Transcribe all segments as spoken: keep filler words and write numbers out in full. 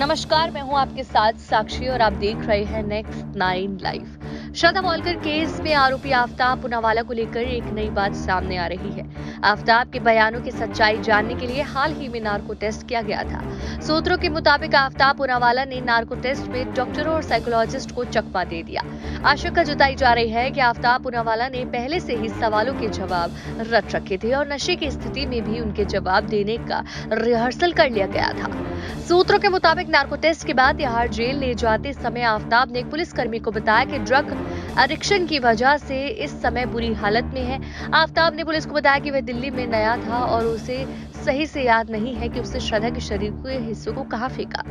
नमस्कार, मैं हूं आपके साथ साक्षी और आप देख रहे हैं next nine life. Shraddha Malkar case में आरोपी आफ्ताब पूनावाला को लेकर एक नई बात सामने आ रही है। आफ्ताब के बयानों की सच्चाई जानने के लिए हाल ही में नारको टेस्ट किया गया था। सूत्रों के मुताबिक आफ्ताब पूनावाला ने नारको टेस्ट में डॉक्टरों और साइकोलॉजिस्ट को चकमा दे दिया। आशंका जताई जा रही है कि आफ्ताब पूनावाला ने पहले से ही सवालों के जवाब रट रखे थे और नशे की स्थिति में भी उनके जवाब देने का रिहर्सल कर लिया गया था। सूत्रों के मुताबिक नारको टेस्ट के बाद तिहाड़ जेल ले जाते समय आफ्ताब ने पुलिसकर्मी को बताया कि ड्रग एडिक्शन की वजह से इस समय बुरी हालत में है। आफ्ताब ने पुलिस को बताया कि वह दिल्ली में नया था और उसे सही से याद नहीं है कि उसने श्रद्धा के शरीर के हिस्सों को कहां फेंका।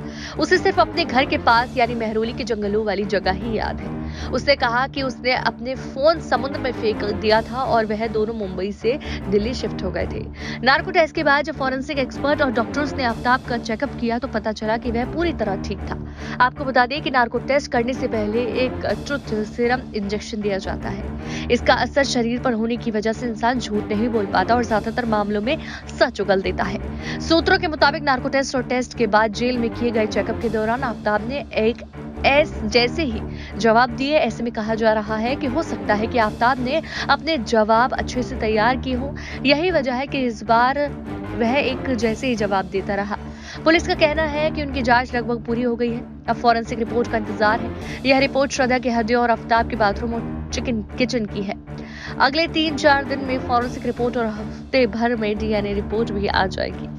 उसे सिर्फ अपने घर के पास यानी महरौली के जंगलों वाली जगह ही याद है। उसने कहा कि उसने अपने फोन समुद्र में फेंक दिया था और वह दोनों मुंबई से दिल्ली शिफ्ट हो गए थे। नार्को टेस्ट के बाद जब फॉरेंसिक एक्सपर्ट और डॉक्टर्स ने आफ्ताब का चेकअप किया तो पता चला कि वह पूरी तरह ठीक था। आपको बता दें कि नार्को टेस्ट करने से पहले एक ट्रुथ सीरम इंजेक्शन दिया जाता है। इसका असर शरीर पर होने की वजह से इंसान झूठ नहीं बोल पाता और ज्यादातर मामलों में सच उगल देता है। सूत्रों के मुताबिक नार्को टेस्ट और टेस्ट के बाद जेल में किए गए चेकअप के दौरान आफ्ताब ने एक एस जैसे ही जवाब दिए। ऐसे में कहा जा रहा है कि हो सकता है कि आफ्ताब ने अपने जवाब अच्छे से तैयार किए हों। यही वजह है कि इस बार वह एक जैसे ही जवाब देता रहा। पुलिस का कहना है कि उनकी जांच लगभग पूरी हो गई है। अब फॉरेंसिक रिपोर्ट का इंतजार है। यह रिपोर्ट श्रद्धा के हड्डियों और आफ्ताब के बाथरूम और चिकन किचन की है। अगले तीन चार दिन में फॉरेंसिक रिपोर्ट और हफ्ते भर में डी एन ए रिपोर्ट भी आ जाएगी।